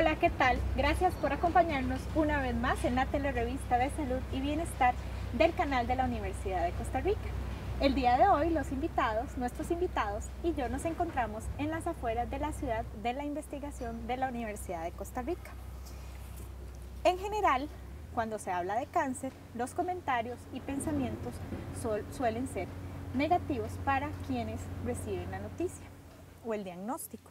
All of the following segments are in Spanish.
Hola, ¿qué tal? Gracias por acompañarnos una vez más en la telerevista de Salud y Bienestar del canal de la Universidad de Costa Rica. El día de hoy los invitados, nuestros invitados y yo nos encontramos en las afueras de la Ciudad de la Investigación de la Universidad de Costa Rica. En general, cuando se habla de cáncer, los comentarios y pensamientos suelen ser negativos para quienes reciben la noticia o el diagnóstico.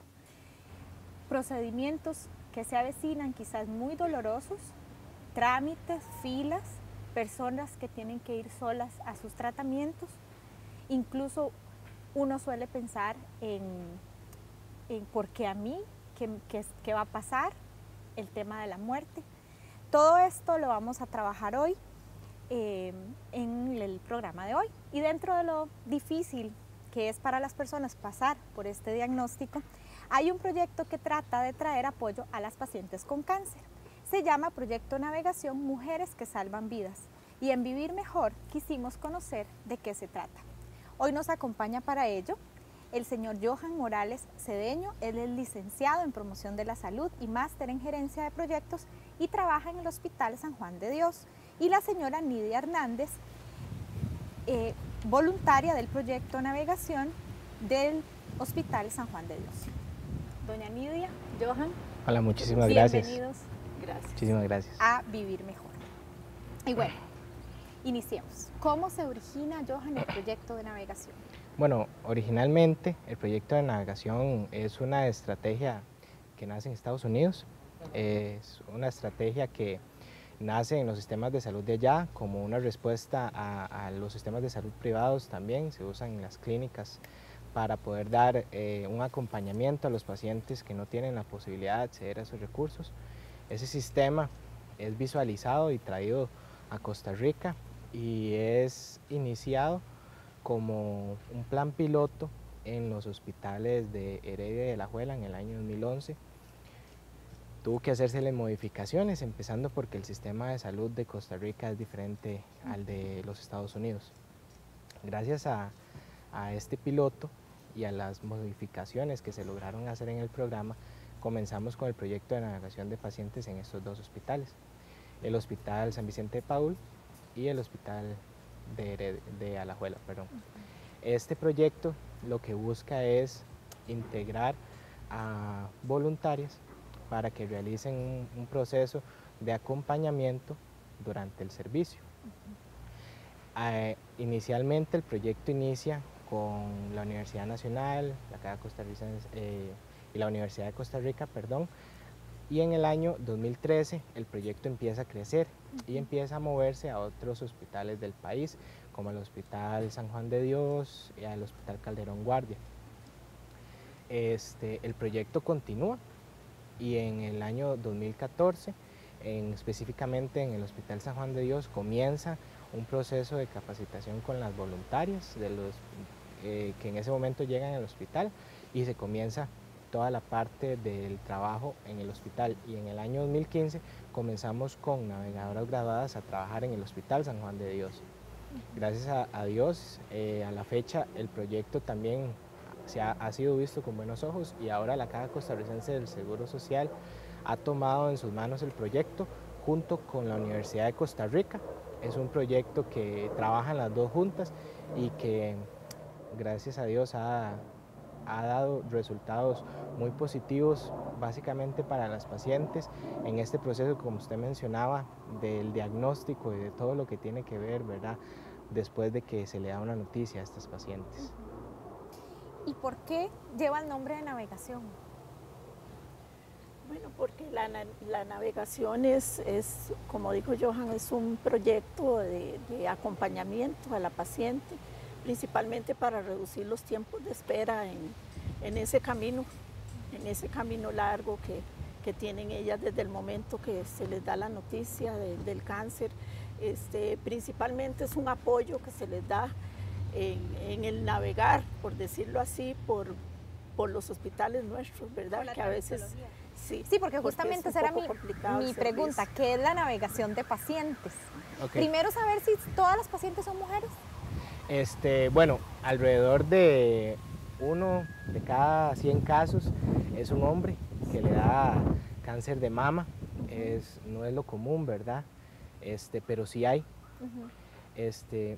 Procedimientos que se avecinan quizás muy dolorosos, trámites, filas, personas que tienen que ir solas a sus tratamientos. Incluso uno suele pensar en ¿por qué a mí? ¿Qué va a pasar? El tema de la muerte. Todo esto lo vamos a trabajar hoy en el programa de hoy. Y dentro de lo difícil que es para las personas pasar por este diagnóstico, hay un proyecto que trata de traer apoyo a las pacientes con cáncer. Se llama Proyecto Navegación Mujeres que Salvan Vidas y en Vivir Mejor quisimos conocer de qué se trata. Hoy nos acompaña para ello el señor Johan Morales Cedeño. Él es licenciado en Promoción de la Salud y máster en Gerencia de Proyectos y trabaja en el Hospital San Juan de Dios. Y la señora Nidia Hernández, voluntaria del Proyecto Navegación del Hospital San Juan de Dios. Doña Nidia, Johan. Hola, muchísimas gracias. Bienvenidos. Gracias. Muchísimas gracias. A Vivir Mejor. Y bueno, iniciemos. ¿Cómo se origina, Johan, el proyecto de navegación? Bueno, originalmente el proyecto de navegación es una estrategia que nace en Estados Unidos. Es una estrategia que nace en los sistemas de salud de allá como una respuesta a los sistemas de salud privados también. Se usan en las clínicas para poder dar un acompañamiento a los pacientes que no tienen la posibilidad de acceder a esos recursos. Ese sistema es visualizado y traído a Costa Rica y es iniciado como un plan piloto en los hospitales de Heredia y de Alajuela en el año 2011. Tuvo que hacérsele modificaciones, empezando porque el sistema de salud de Costa Rica es diferente al de los Estados Unidos. Gracias a este piloto y a las modificaciones que se lograron hacer en el programa, comenzamos con el proyecto de navegación de pacientes en estos dos hospitales, el Hospital San Vicente de Paul y el Hospital de Alajuela. Este proyecto lo que busca es integrar a voluntarias para que realicen un proceso de acompañamiento durante el servicio. Inicialmente el proyecto inicia con la Universidad Nacional, la Caja Costarricense y la Universidad de Costa Rica, y en el año 2013 el proyecto empieza a crecer y empieza a moverse a otros hospitales del país, como el Hospital San Juan de Dios y el Hospital Calderón Guardia. El proyecto continúa y en el año 2014, específicamente en el Hospital San Juan de Dios, comienza un proceso de capacitación con las voluntarias de los, que en ese momento llegan al hospital, y se comienza toda la parte del trabajo en el hospital. Y en el año 2015 comenzamos con navegadoras graduadas a trabajar en el Hospital San Juan de Dios. Gracias a Dios, a la fecha el proyecto también ha sido visto con buenos ojos, y ahora la Caja Costarricense del Seguro Social ha tomado en sus manos el proyecto junto con la Universidad de Costa Rica. Es un proyecto que trabajan las dos juntas y que, gracias a Dios, ha dado resultados muy positivos, básicamente para las pacientes en este proceso, como usted mencionaba, del diagnóstico y de todo lo que tiene que ver, ¿verdad?, después de que se le da una noticia a estas pacientes. ¿Y por qué lleva el nombre de navegación? Bueno, porque la navegación es, como dijo Johan, es un proyecto de acompañamiento a la paciente, principalmente para reducir los tiempos de espera en ese camino largo que tienen ellas desde el momento que se les da la noticia del cáncer. Principalmente es un apoyo que se les da en el navegar, por decirlo así, por los hospitales nuestros, ¿verdad? Que a veces... Sí, porque justamente esa era mi pregunta, ¿qué es la navegación de pacientes? Okay. Primero, saber si todas las pacientes son mujeres. Bueno, alrededor de 1 de cada 100 casos es un hombre que le da cáncer de mama, no es lo común, ¿verdad? Pero sí hay.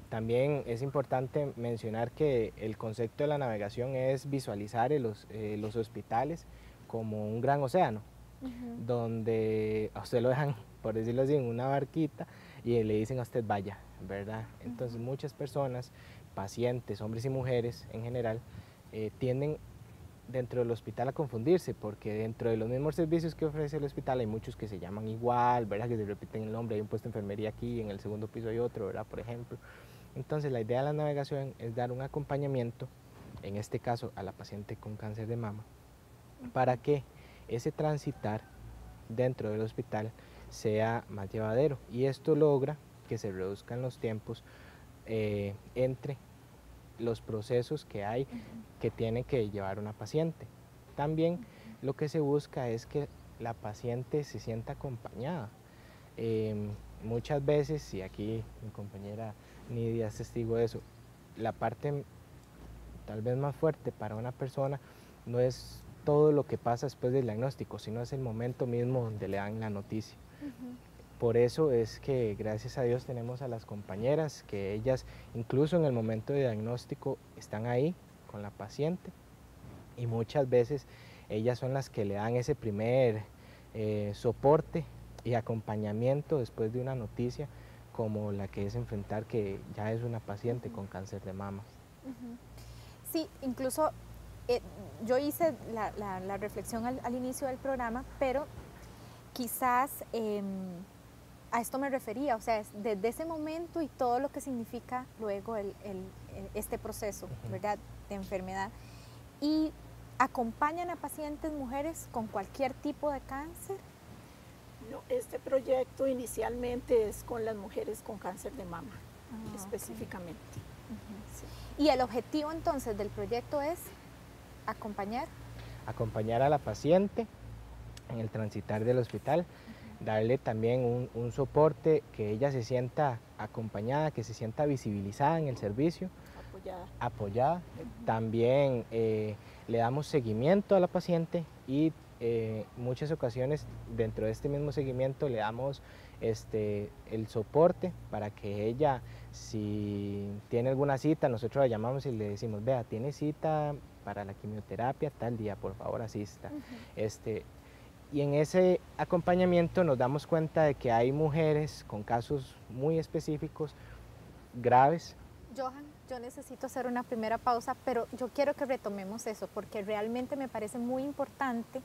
También es importante mencionar que el concepto de la navegación es visualizar los hospitales como un gran océano, donde a usted lo dejan, por decirlo así, en una barquita y le dicen a usted vaya, ¿verdad? Entonces muchas personas, pacientes, hombres y mujeres en general, tienden dentro del hospital a confundirse, porque dentro de los mismos servicios que ofrece el hospital hay muchos que se llaman igual, ¿verdad? Que se repiten el nombre, hay un puesto de enfermería aquí, en el segundo piso hay otro, ¿verdad? Por ejemplo. Entonces la idea de la navegación es dar un acompañamiento, en este caso a la paciente con cáncer de mama, para que ese transitar dentro del hospital sea más llevadero, y esto logra que se reduzcan los tiempos entre los procesos que hay que tiene que llevar una paciente. También lo que se busca es que la paciente se sienta acompañada. Muchas veces, y aquí mi compañera Nidia es testigo de eso, la parte tal vez más fuerte para una persona no es todo lo que pasa después del diagnóstico, sino es el momento mismo donde le dan la noticia. Por eso es que gracias a Dios tenemos a las compañeras, que ellas incluso en el momento de diagnóstico están ahí con la paciente, y muchas veces ellas son las que le dan ese primer soporte y acompañamiento después de una noticia como la que es enfrentar que ya es una paciente con cáncer de mama. Sí, incluso yo hice la reflexión al inicio del programa, pero quizás a esto me refería, o sea, es desde ese momento y todo lo que significa luego este proceso, ¿verdad?, de enfermedad. Y acompañan a pacientes mujeres con cualquier tipo de cáncer. No, este proyecto inicialmente es con las mujeres con cáncer de mama, específicamente. Sí. Y el objetivo entonces del proyecto es acompañar. Acompañar a la paciente en el transitar del hospital, darle también un soporte, que ella se sienta acompañada, que se sienta visibilizada en el servicio, apoyada. También le damos seguimiento a la paciente, y muchas ocasiones dentro de este mismo seguimiento le damos el soporte para que ella, si tiene alguna cita, nosotros la llamamos y le decimos, vea, tiene cita para la quimioterapia tal día, por favor asista. Y en ese acompañamiento nos damos cuenta de que hay mujeres con casos muy específicos, graves. Johan, yo necesito hacer una primera pausa, pero yo quiero que retomemos eso, porque realmente me parece muy importante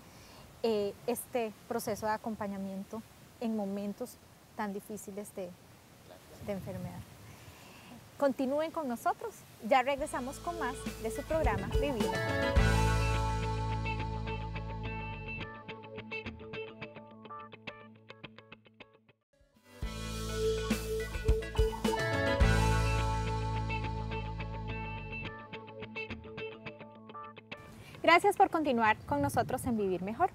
este proceso de acompañamiento en momentos tan difíciles de enfermedad. Continúen con nosotros, ya regresamos con más de su programa Vivir Mejor. Gracias por continuar con nosotros en Vivir Mejor.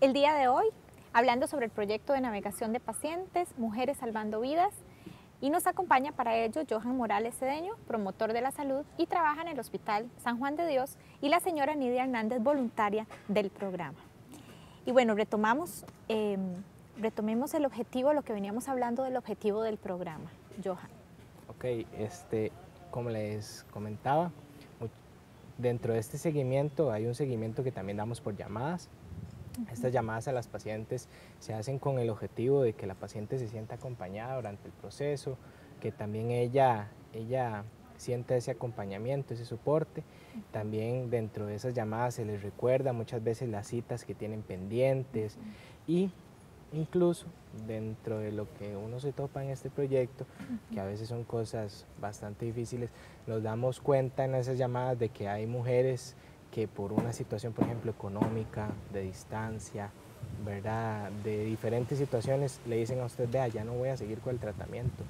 El día de hoy, hablando sobre el proyecto de navegación de pacientes, Mujeres Salvando Vidas, y nos acompaña para ello Johan Morales Cedeño, promotor de la salud y trabaja en el Hospital San Juan de Dios, y la señora Nidia Hernández, voluntaria del programa. Y bueno, retomemos el objetivo, lo que veníamos hablando del objetivo del programa. Johan. Ok, como les comentaba, dentro de este seguimiento hay un seguimiento que también damos por llamadas. Estas llamadas a las pacientes se hacen con el objetivo de que la paciente se sienta acompañada durante el proceso, que también ella sienta ese acompañamiento, ese soporte. También dentro de esas llamadas se les recuerda muchas veces las citas que tienen pendientes, y incluso dentro de lo que uno se topa en este proyecto, que a veces son cosas bastante difíciles, nos damos cuenta en esas llamadas de que hay mujeres que por una situación, por ejemplo, económica, de distancia, ¿verdad?, de diferentes situaciones, le dicen a usted, vea, ya no voy a seguir con el tratamiento.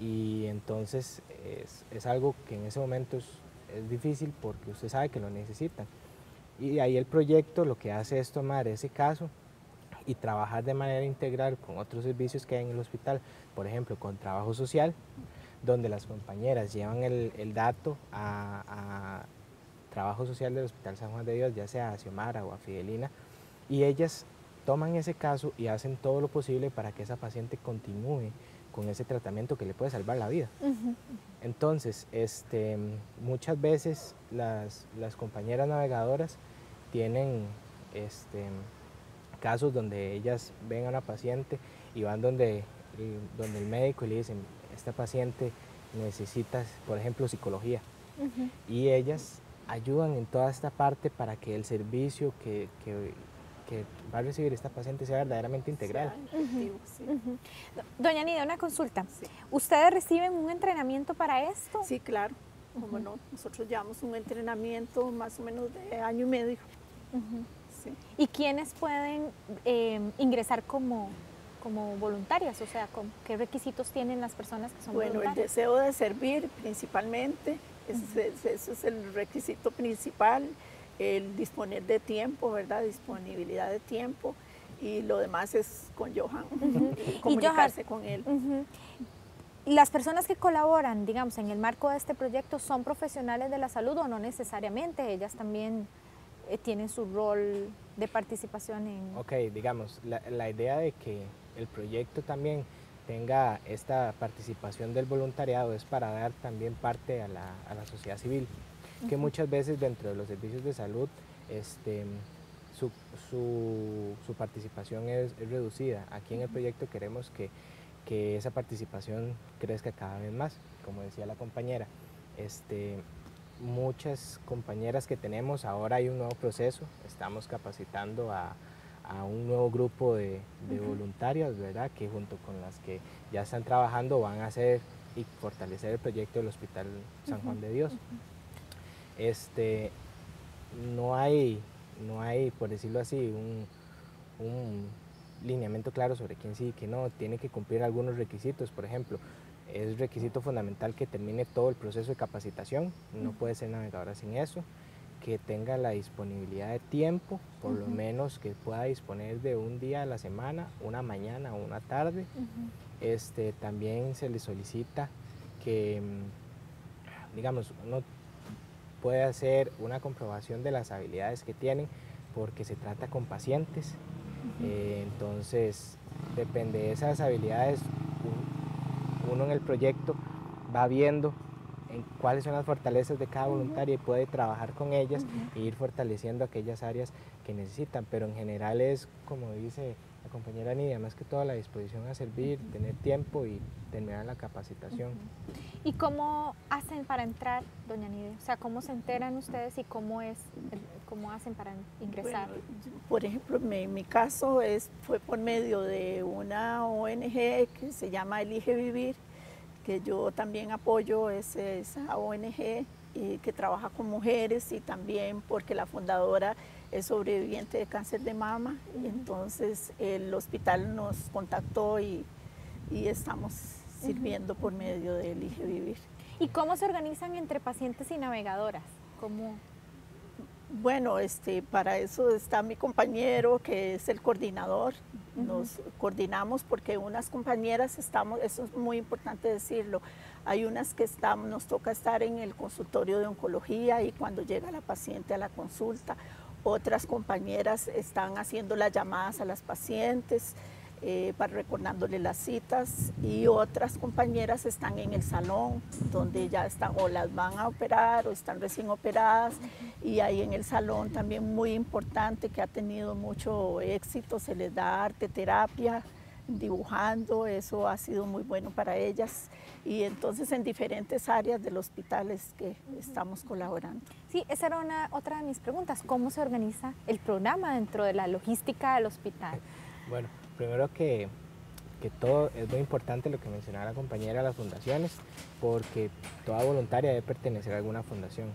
Y entonces es algo que en ese momento es difícil, porque usted sabe que lo necesitan. Y ahí el proyecto lo que hace es tomar ese caso y trabajar de manera integral con otros servicios que hay en el hospital, por ejemplo, con trabajo social, donde las compañeras llevan el dato a trabajo social del Hospital San Juan de Dios, ya sea a Xiomara o a Fidelina, y ellas toman ese caso y hacen todo lo posible para que esa paciente continúe con ese tratamiento que le puede salvar la vida. Uh-huh. Entonces, muchas veces las compañeras navegadoras tienen casos donde ellas ven a una paciente y van donde el médico y le dicen, esta paciente necesita, por ejemplo, psicología. Uh-huh. Y ellas ayudan en toda esta parte para que el servicio que va a recibir esta paciente sea verdaderamente integral. Uh-huh. Sí. Uh-huh. Doña Nidia, una consulta. Sí. ¿Ustedes reciben un entrenamiento para esto? Sí, claro. Uh-huh. Como no, nosotros llevamos un entrenamiento más o menos de año y medio. Uh-huh. Sí. ¿Y quiénes pueden ingresar como voluntarias? O sea, ¿qué requisitos tienen las personas que son voluntarias? Bueno, el deseo de servir principalmente, uh-huh. Ese es el requisito principal. El disponer de tiempo, ¿verdad? Disponibilidad de tiempo, y lo demás es con Johan, uh-huh. Comunicarse con él. Uh-huh. ¿Las personas que colaboran, digamos, en el marco de este proyecto son profesionales de la salud o no necesariamente? Ellas también tienen su rol de participación en... Ok, digamos, la idea de que el proyecto también tenga esta participación del voluntariado es para dar también parte a la sociedad civil, que muchas veces dentro de los servicios de salud su participación es reducida. Aquí en el proyecto queremos que esa participación crezca cada vez más, como decía la compañera. Muchas compañeras que tenemos, ahora hay un nuevo proceso, estamos capacitando a un nuevo grupo de voluntarias, ¿verdad? Que junto con las que ya están trabajando van a hacer y fortalecer el proyecto del Hospital San Juan de Dios. No hay, por decirlo así, un lineamiento claro sobre quién sí y quién no. Tiene que cumplir algunos requisitos. Por ejemplo, es requisito fundamental que termine todo el proceso de capacitación. No puede ser navegadora sin eso. Que tenga la disponibilidad de tiempo, por lo menos que pueda disponer de un día a la semana, una mañana o una tarde. También se le solicita que, digamos, no puede hacer una comprobación de las habilidades que tienen, porque se trata con pacientes. Entonces, depende de esas habilidades, uno en el proyecto va viendo cuáles son las fortalezas de cada voluntaria y puede trabajar con ellas e ir fortaleciendo aquellas áreas que necesitan. Pero en general es, como dice la compañera Nidia, más que todo la disposición a servir, tener tiempo y terminar la capacitación. ¿Y cómo hacen para entrar, doña Nidia? O sea, ¿cómo se enteran ustedes y cómo hacen para ingresar? Bueno, por ejemplo, mi caso fue por medio de una ONG que se llama Elige Vivir, que yo también apoyo esa ONG y que trabaja con mujeres, y también porque la fundadora es sobreviviente de cáncer de mama. Entonces el hospital nos contactó y estamos sirviendo por medio de Elige Vivir. ¿Y cómo se organizan entre pacientes y navegadoras? ¿Cómo? Bueno, para eso está mi compañero, que es el coordinador. Nos coordinamos porque unas compañeras estamos, eso es muy importante decirlo, hay unas que nos toca estar en el consultorio de oncología y cuando llega la paciente a la consulta. Otras compañeras están haciendo las llamadas a las pacientes, para recordándoles las citas, y otras compañeras están en el salón donde ya están, o las van a operar o están recién operadas, y ahí en el salón también muy importante, que ha tenido mucho éxito, se les da arte terapia, dibujando, eso ha sido muy bueno para ellas, y entonces en diferentes áreas del hospital es que estamos colaborando. Sí, esa era otra de mis preguntas, ¿cómo se organiza el programa dentro de la logística del hospital? Bueno, primero que todo es muy importante lo que mencionaba la compañera, las fundaciones, porque toda voluntaria debe pertenecer a alguna fundación.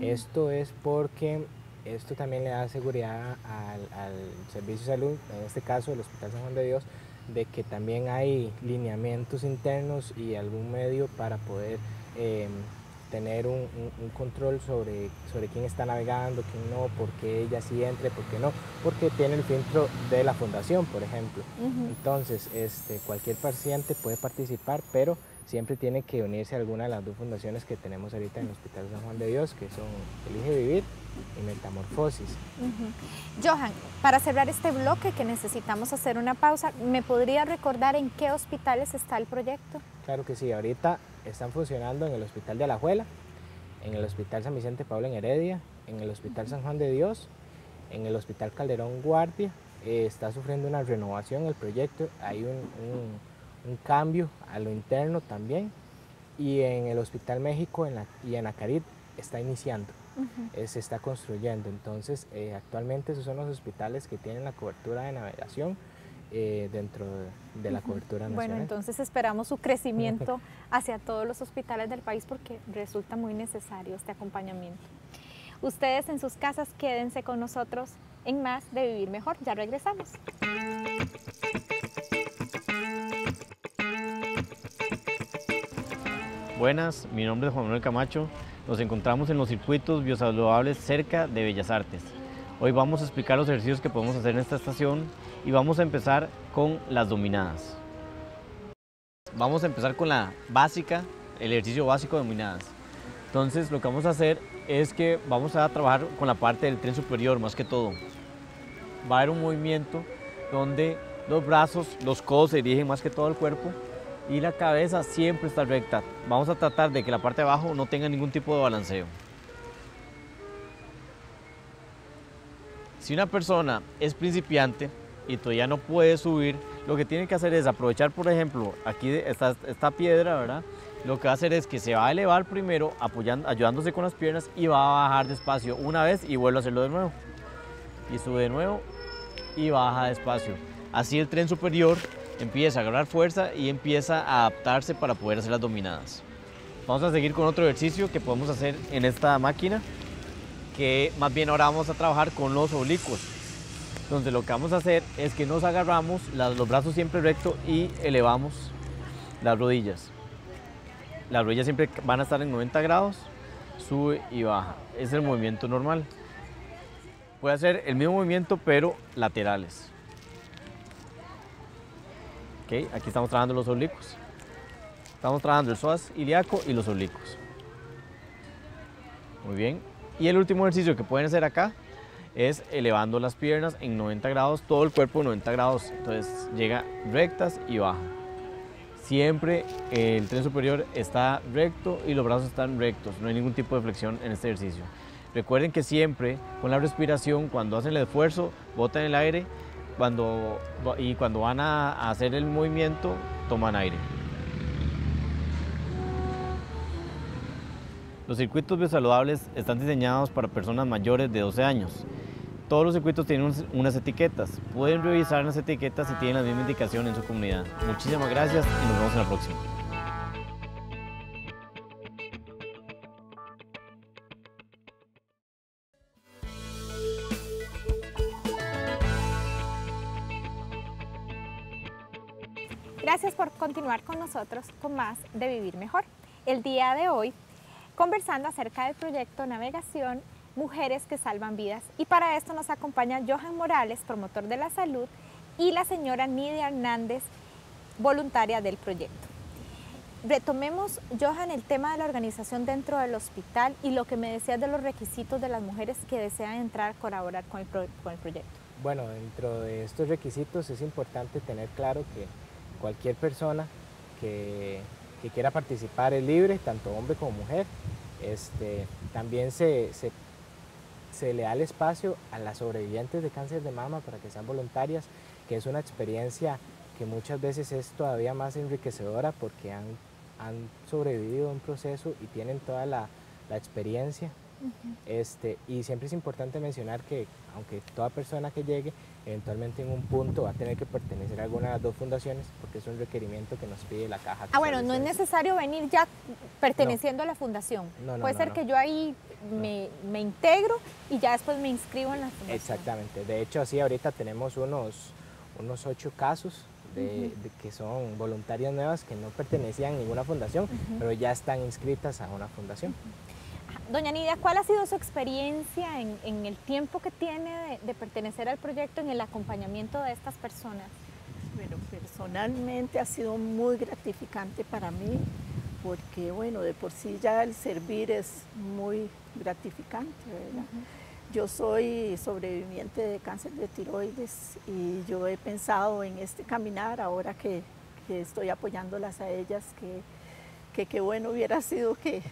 Esto es porque esto también le da seguridad al servicio de salud, en este caso el Hospital San Juan de Dios, de que también hay lineamientos internos y algún medio para poder tener un control sobre quién está navegando, quién no, por qué ella sí entre, por qué no, porque tiene el filtro de la fundación, por ejemplo. Entonces, cualquier paciente puede participar, pero siempre tiene que unirse a alguna de las dos fundaciones que tenemos ahorita en el Hospital San Juan de Dios, que son Elige Vivir y Metamorfosis. Johan, para cerrar este bloque que necesitamos hacer una pausa, ¿me podría recordar en qué hospitales está el proyecto? Claro que sí, ahorita están funcionando en el Hospital de Alajuela, en el Hospital San Vicente de Paul en Heredia, en el Hospital San Juan de Dios, en el Hospital Calderón Guardia. Está sufriendo una renovación el proyecto, hay un cambio a lo interno también, y en el Hospital México y en Nayarit está iniciando, se está construyendo. Entonces actualmente esos son los hospitales que tienen la cobertura de navegación dentro de la cobertura nacional. Bueno, entonces esperamos su crecimiento hacia todos los hospitales del país, porque resulta muy necesario este acompañamiento. Ustedes en sus casas quédense con nosotros en más de Vivir Mejor, ya regresamos. Buenas, mi nombre es Juan Manuel Camacho. Nos encontramos en los circuitos biosaludables cerca de Bellas Artes. Hoy vamos a explicar los ejercicios que podemos hacer en esta estación y vamos a empezar con las dominadas. Vamos a empezar con la básica, el ejercicio básico de dominadas. Entonces lo que vamos a hacer es que vamos a trabajar con la parte del tren superior más que todo. Va a haber un movimiento donde los brazos, los codos se dirigen más que todo al cuerpo y la cabeza siempre está recta. Vamos a tratar de que la parte de abajo no tenga ningún tipo de balanceo. Si una persona es principiante y todavía no puede subir, lo que tiene que hacer es aprovechar, por ejemplo, aquí está esta piedra, ¿verdad? Lo que va a hacer es que se va a elevar primero apoyando, ayudándose con las piernas, y va a bajar despacio una vez y vuelve a hacerlo de nuevo. Y sube de nuevo y baja despacio. Así el tren superior empieza a agarrar fuerza y empieza a adaptarse para poder hacer las dominadas. Vamos a seguir con otro ejercicio que podemos hacer en esta máquina, que más bien ahora vamos a trabajar con los oblicuos. Entonces lo que vamos a hacer es que nos agarramos los brazos siempre rectos y elevamos las rodillas. Las rodillas siempre van a estar en 90 grados, sube y baja. Es el movimiento normal. Puede hacer el mismo movimiento, pero laterales. Okay, aquí estamos trabajando los oblicuos. Estamos trabajando el psoas ilíaco y los oblicuos. Muy bien. Y el último ejercicio que pueden hacer acá es elevando las piernas en 90 grados, todo el cuerpo en 90 grados. Entonces llega rectas y baja. Siempre el tren superior está recto y los brazos están rectos, no hay ningún tipo de flexión en este ejercicio. Recuerden que siempre con la respiración, cuando hacen el esfuerzo, botan el aire, cuando van a hacer el movimiento, toman aire. Los circuitos biosaludables están diseñados para personas mayores de 12 años. Todos los circuitos tienen unas etiquetas. Pueden revisar las etiquetas si tienen la misma indicación en su comunidad. Muchísimas gracias y nos vemos en la próxima. Gracias por continuar con nosotros con más de Vivir Mejor. El día de hoy, conversando acerca del proyecto Navegación Mujeres que Salvan Vidas, y para esto nos acompaña Johan Morales, promotor de la salud, y la señora Nidia Hernández, voluntaria del proyecto. Retomemos, Johan, el tema de la organización dentro del hospital y lo que me decías de los requisitos de las mujeres que desean entrar a colaborar con el proyecto. Bueno, dentro de estos requisitos es importante tener claro que cualquier persona que quiera participar es libre, tanto hombre como mujer. También se le da el espacio a las sobrevivientes de cáncer de mama para que sean voluntarias, que es una experiencia que muchas veces es todavía más enriquecedora porque han sobrevivido a un proceso y tienen toda la experiencia. Y siempre es importante mencionar que aunque toda persona que llegue, eventualmente en un punto va a tener que pertenecer a alguna de las dos fundaciones, porque es un requerimiento que nos pide la Caja. Ah, bueno, no es necesario venir ya perteneciendo a la fundación. No, Puede ser que yo ahí me integro y ya después me inscribo en la fundación. Exactamente. De hecho, así ahorita tenemos unos 8 casos de que son voluntarias nuevas que no pertenecían a ninguna fundación, pero ya están inscritas a una fundación. Doña Nidia, ¿cuál ha sido su experiencia en el tiempo que tiene de pertenecer al proyecto en el acompañamiento de estas personas? Bueno, pues personalmente ha sido muy gratificante para mí, porque bueno, de por sí ya el servir es muy gratificante, ¿verdad? Yo soy sobreviviente de cáncer de tiroides y yo he pensado en este caminar ahora que estoy apoyándolas a ellas, que bueno hubiera sido que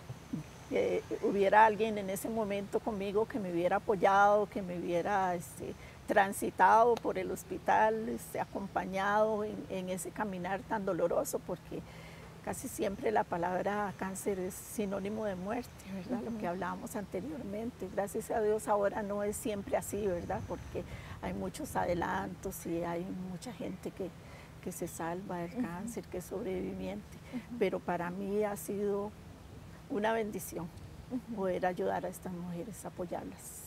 hubiera alguien en ese momento conmigo que me hubiera apoyado, que me hubiera transitado por el hospital, acompañado en ese caminar tan doloroso, porque casi siempre la palabra cáncer es sinónimo de muerte, ¿verdad? Lo que hablábamos anteriormente. Gracias a Dios ahora no es siempre así, ¿verdad? Porque hay muchos adelantos y hay mucha gente que se salva del cáncer, que es sobreviviente. Pero para mí ha sido una bendición poder ayudar a estas mujeres, apoyarlas.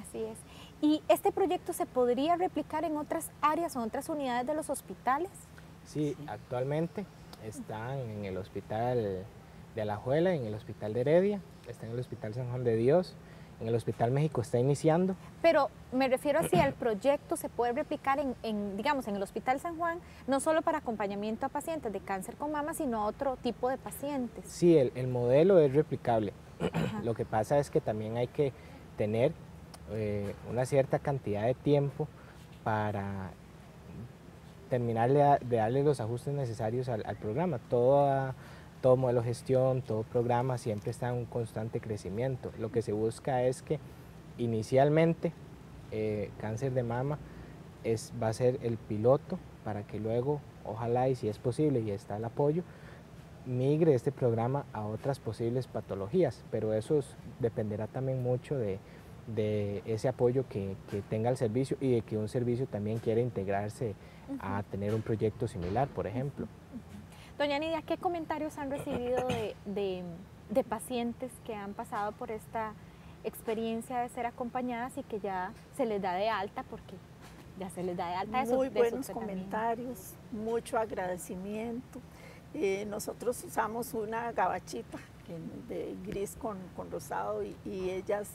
Así es. ¿Y este proyecto se podría replicar en otras áreas o en otras unidades de los hospitales? Sí, actualmente están en el Hospital de Alajuela, en el Hospital de Heredia, está en el Hospital San Juan de Dios, en el Hospital México está iniciando. Pero me refiero a si el proyecto se puede replicar digamos, en el Hospital San Juan, no solo para acompañamiento a pacientes de cáncer con mama, sino a otro tipo de pacientes. Sí, el modelo es replicable. Lo que pasa es que también hay que tener una cierta cantidad de tiempo para terminar de darle los ajustes necesarios al programa. Todo modelo de gestión, todo programa siempre está en un constante crecimiento. Lo que se busca es que inicialmente cáncer de mama va a ser el piloto para que luego, ojalá y si es posible y está el apoyo, migre este programa a otras posibles patologías, pero eso dependerá también mucho de ese apoyo que tenga el servicio y de que un servicio también quiera integrarse a tener un proyecto similar, por ejemplo. Doña Nidia, ¿qué comentarios han recibido de pacientes que han pasado por esta experiencia de ser acompañadas y que ya se les da de alta? Porque ya se les da de alta. Muy buenos comentarios, mucho agradecimiento. Nosotros usamos una gabachita de gris con rosado y ellas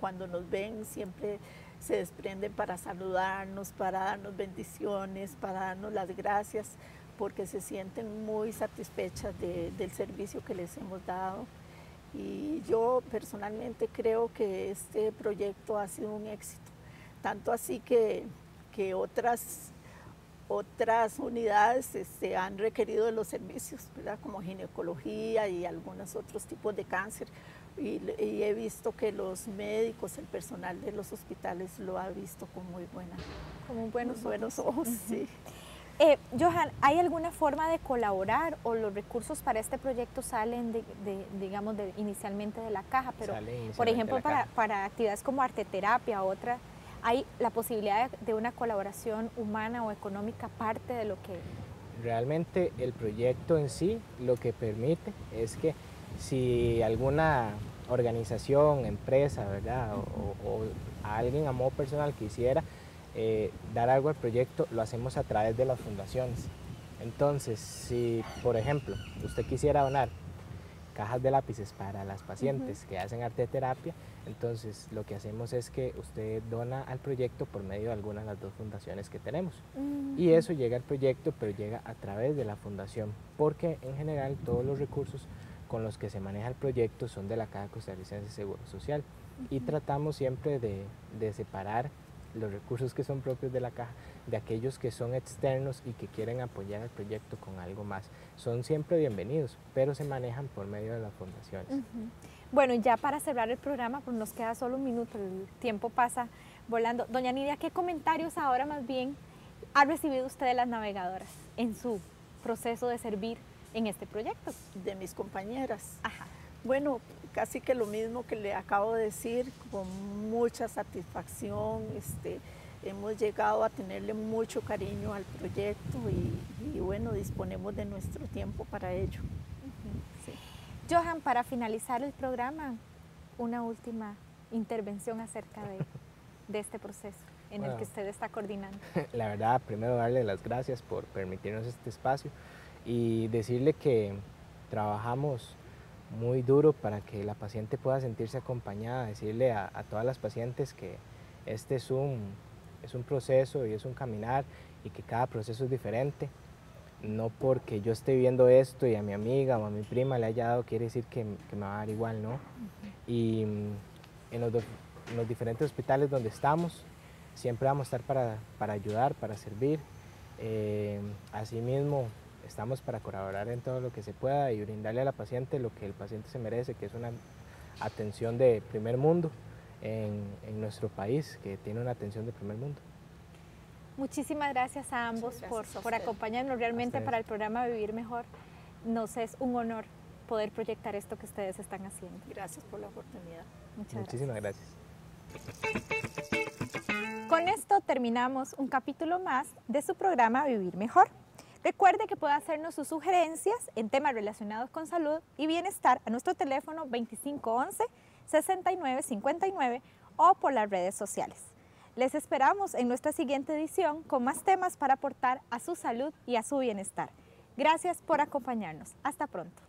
cuando nos ven siempre se desprenden para saludarnos, para darnos bendiciones, para darnos las gracias, porque se sienten muy satisfechas del servicio que les hemos dado. Y yo personalmente creo que este proyecto ha sido un éxito, tanto así que otras unidades han requerido de los servicios, ¿verdad? Como ginecología y algunos otros tipos de cáncer. Y he visto que los médicos, el personal de los hospitales lo ha visto con muy buenos ojos. Sí. Johan, ¿hay alguna forma de colaborar o los recursos para este proyecto salen digamos, inicialmente de la caja? Pero, por ejemplo, para actividades como arteterapia o otras, ¿hay la posibilidad de una colaboración humana o económica parte de lo que...? Realmente el proyecto en sí lo que permite es que si alguna organización, empresa, ¿verdad? O alguien a modo personal quisiera dar algo al proyecto, lo hacemos a través de las fundaciones. Entonces, si por ejemplo usted quisiera donar cajas de lápices para las pacientes que hacen arteterapia, entonces lo que hacemos es que usted dona al proyecto por medio de alguna de las dos fundaciones que tenemos. Y eso llega al proyecto, pero llega a través de la fundación, porque en general todos los recursos con los que se maneja el proyecto son de la Caja Costarricense de Seguro Social. Y tratamos siempre de separar los recursos que son propios de la caja de aquellos que son externos y que quieren apoyar al proyecto con algo más. Son siempre bienvenidos, pero se manejan por medio de las fundaciones. Bueno, ya para cerrar el programa, pues nos queda solo un minuto, el tiempo pasa volando. Doña Nidia, ¿qué comentarios ahora más bien ha recibido usted de las navegadoras en su proceso de servir en este proyecto? De mis compañeras. Bueno, casi que lo mismo que le acabo de decir, con mucha satisfacción. Hemos llegado a tenerle mucho cariño al proyecto y bueno, disponemos de nuestro tiempo para ello. Johan, para finalizar el programa, una última intervención acerca de este proceso en el que usted está coordinando. La verdad, primero darle las gracias por permitirnos este espacio y decirle que trabajamos muy duro para que la paciente pueda sentirse acompañada, decirle a todas las pacientes que este es un proceso y es un caminar y que cada proceso es diferente. no porque yo esté viendo esto y a mi amiga o a mi prima le haya dado, quiere decir que me va a dar igual, ¿no? Y en los diferentes hospitales donde estamos, siempre vamos a estar para ayudar, para servir. Asimismo, estamos para colaborar en todo lo que se pueda y brindarle a la paciente lo que el paciente se merece, que es una atención de primer mundo en nuestro país, que tiene una atención de primer mundo. Muchísimas gracias a ambos por acompañarnos realmente para el programa Vivir Mejor. Nos es un honor poder proyectar esto que ustedes están haciendo. Gracias por la oportunidad. Muchísimas gracias. Con esto terminamos un capítulo más de su programa Vivir Mejor. Recuerde que puede hacernos sus sugerencias en temas relacionados con salud y bienestar a nuestro teléfono 2511-6959 o por las redes sociales. Les esperamos en nuestra siguiente edición con más temas para aportar a su salud y a su bienestar. Gracias por acompañarnos. Hasta pronto.